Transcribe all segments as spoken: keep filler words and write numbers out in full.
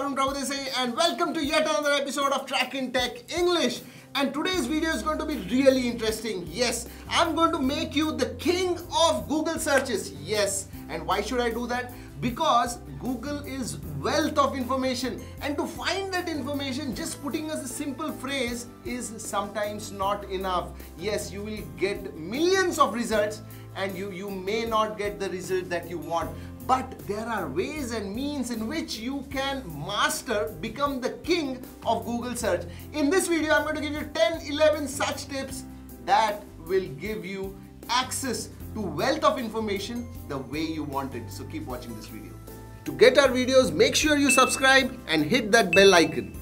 Arun Prabhudesi and welcome to yet another episode of Trakin Tech English. And today's video is going to be really interesting. Yes, I'm going to make you the king of Google searches. Yes, and why should I do that? Because Google is wealth of information, and to find that information, just putting as a simple phrase is sometimes not enough. Yes, you will get millions of results and you, you may not get the result that you want. But there are ways and means in which you can master, become the king of Google search. In this video, I'm going to give you ten, eleven such tips that will give you access to wealth of information the way you want it. So keep watching this video. To get our videos, make sure you subscribe and hit that bell icon.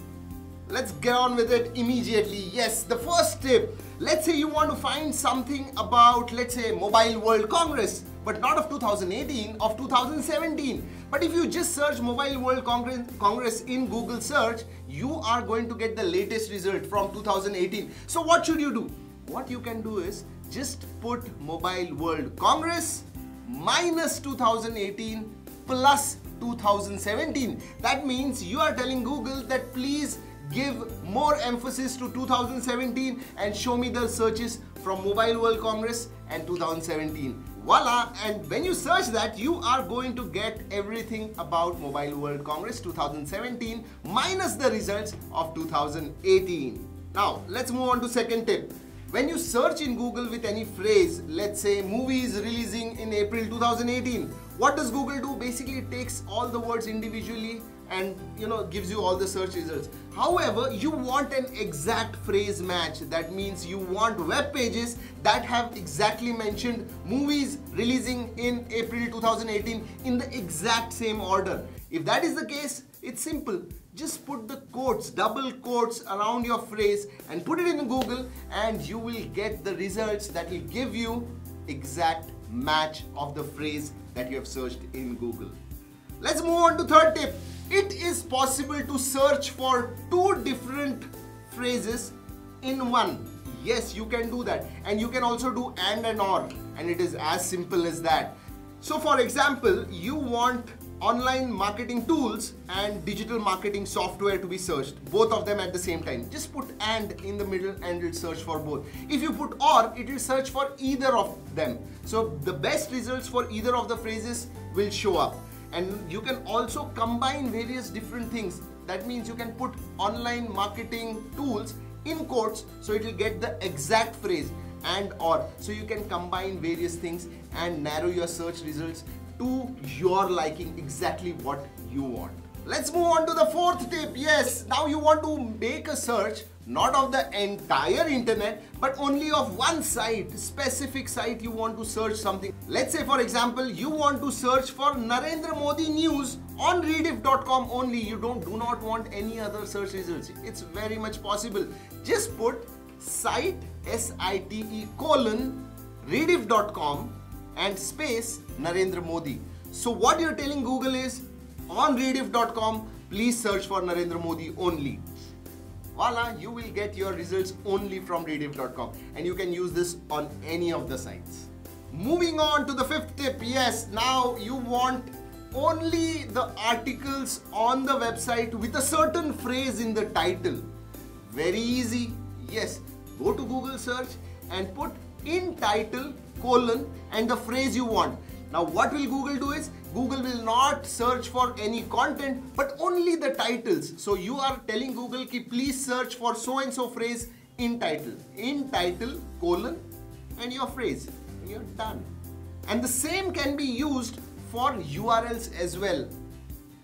Let's get on with it immediately. Yes, the first tip. Let's say you want to find something about, let's say, Mobile World Congress, but not of two thousand eighteen, of two thousand seventeen. But if you just search Mobile World Congress, Congress in Google search, you are going to get the latest result from two thousand eighteen. So what should you do? What you can do is just put Mobile World Congress minus two thousand eighteen plus two thousand seventeen. That means you are telling Google that please give more emphasis to two thousand seventeen and show me the searches from Mobile World Congress and two thousand seventeen. Voila! And when you search that, you are going to get everything about Mobile World Congress two thousand seventeen minus the results of two thousand eighteen. Now let's move on to second tip. When you search in Google with any phrase, let's say movies releasing in April two thousand eighteen, what does Google do? Basically, it takes all the words individually and, you know, gives you all the search results. However, you want an exact phrase match. That means you want web pages that have exactly mentioned movies releasing in April two thousand eighteen in the exact same order. If that is the case, it's simple. Just put the quotes, double quotes around your phrase and put it in Google, and you will get the results that will give you exact match of the phrase that you have searched in Google. Let's move on to third tip. It is possible to search for two different phrases in one. Yes, you can do that, and you can also do and and or, and it is as simple as that. So for example, you want online marketing tools and digital marketing software to be searched, both of them at the same time. Just put and in the middle and it'll search for both. If you put or, it will search for either of them. So the best results for either of the phrases will show up. And you can also combine various different things. That means you can put online marketing tools in quotes, so it will get the exact phrase and or. So you can combine various things and narrow your search results to your liking, exactly what you want. Let's move on to the fourth tip. Yes, now you want to make a search not of the entire internet, but only of one site, specific site you want to search something. Let's say for example, you want to search for Narendra Modi news on Rediff dot com only. You don't do not want any other search results. It's very much possible. Just put site S I T E colon Rediff dot com and space Narendra Modi. So what you're telling Google is, on Rediff dot com, please search for Narendra Modi only. Voila, you will get your results only from Rediff dot com, and you can use this on any of the sites. Moving on to the fifth tip. Yes, now you want only the articles on the website with a certain phrase in the title. Very easy. Yes, go to Google search and put in title colon and the phrase you want. Now what will Google do is, Google will not search for any content, but only the titles. So you are telling Google ki please search for so and so phrase in title, in title colon and your phrase, and you're done. And the same can be used for U R Ls as well.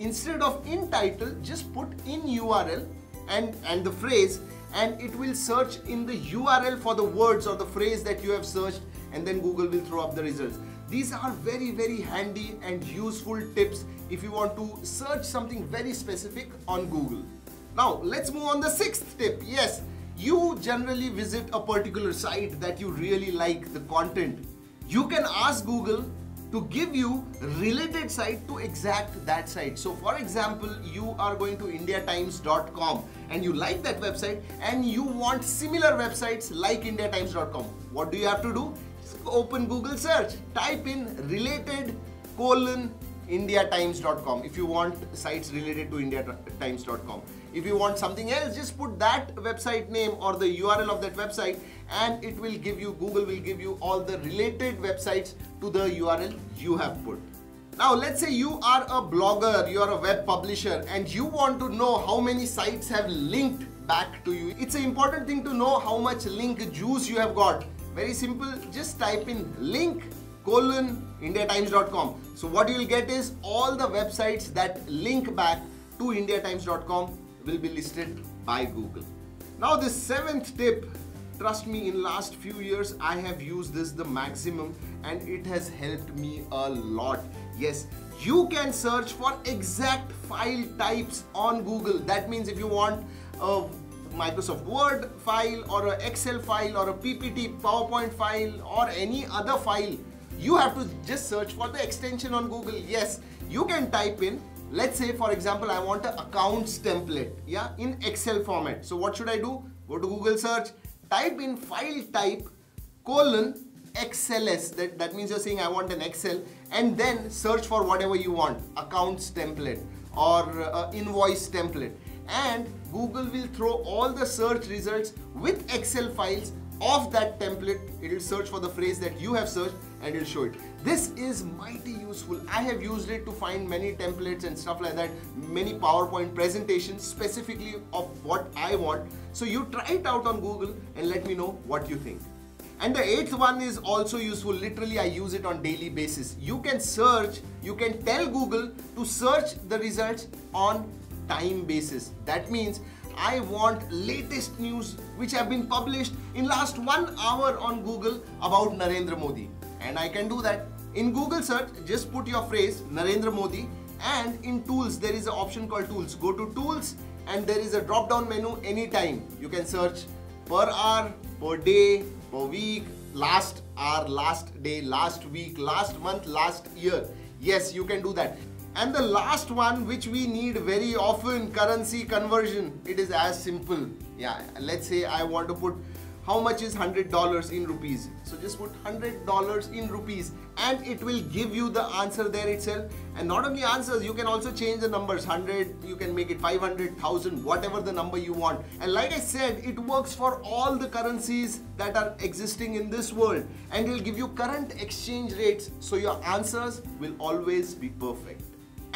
Instead of in title, just put in U R L and and the phrase, and it will search in the U R L for the words or the phrase that you have searched, and then Google will throw up the results. These are very, very handy and useful tips if you want to search something very specific on Google. Now let's move on the sixth tip. Yes, you generally visit a particular site that you really like the content. You can ask Google to give you related site to exact that site. So for example, you are going to india times dot com and you like that website and you want similar websites like india times dot com. What do you have to do? Open Google search, type in related colon india times dot com if you want sites related to india times dot com. If you want something else, just put that website name or the U R L of that website, and it will give you, Google will give you all the related websites to the U R L you have put. Now let's say you are a blogger, you are a web publisher, and you want to know how many sites have linked back to you. It's an important thing to know how much link juice you have got. Very simple, just type in link colon india times dot com. So what you will get is all the websites that link back to india times dot com will be listed by Google. Now the seventh tip, trust me, in last few years I have used this the maximum and it has helped me a lot. Yes, you can search for exact file types on Google. That means if you want a Microsoft Word file or an Excel file or a P P T, PowerPoint file or any other file, you have to just search for the extension on Google. Yes, you can type in, let's say for example, I want an accounts template, yeah, in Excel format. So what should I do? Go to Google search, type in file type colon X L S, that, that means you're saying I want an Excel, and then search for whatever you want, accounts template or uh, invoice template, and Google will throw all the search results with Excel files of that template. It will search for the phrase that you have searched and it will show it. This is mighty useful. I have used it to find many templates and stuff like that, many PowerPoint presentations specifically of what I want. So you try it out on Google and let me know what you think. And the eighth one is also useful. Literally, I use it on daily basis. You can search, you can tell Google to search the results on time basis. That means I want latest news which have been published in last one hour on Google about Narendra Modi. And I can do that. In Google search, just put your phrase Narendra Modi, and in tools, there is an option called tools. Go to tools and there is a drop down menu anytime. You can search per hour, per day, per week, last hour, last day, last week, last month, last year. Yes, you can do that. And the last one, which we need very often, currency conversion. It is as simple. Yeah, let's say I want to put how much is one hundred dollars in rupees. So just put one hundred dollars in rupees and it will give you the answer there itself. And not only answers, you can also change the numbers. one hundred, you can make it five hundred, one thousand, whatever the number you want. And like I said, it works for all the currencies that are existing in this world. And it will give you current exchange rates. So your answers will always be perfect.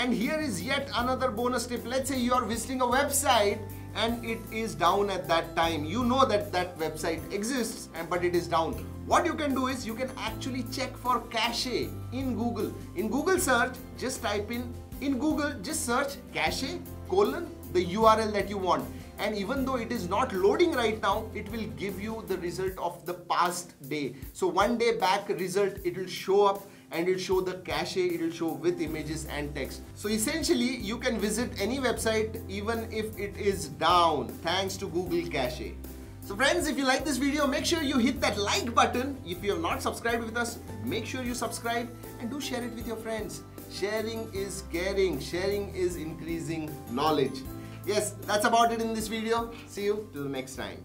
And here is yet another bonus tip. Let's say you are visiting a website and it is down at that time. You know that that website exists, and but it is down. What you can do is you can actually check for cache in Google. In Google search, just type in, in Google, just search cache colon the U R L that you want. And even though it is not loading right now, it will give you the result of the past day. So one day back result, it will show up. And it'll show the cache, it'll show with images and text. So essentially, you can visit any website even if it is down, thanks to Google Cache. So friends, if you like this video, make sure you hit that like button. If you have not subscribed with us, make sure you subscribe and do share it with your friends. Sharing is caring, sharing is increasing knowledge. Yes, that's about it in this video. See you till the next time.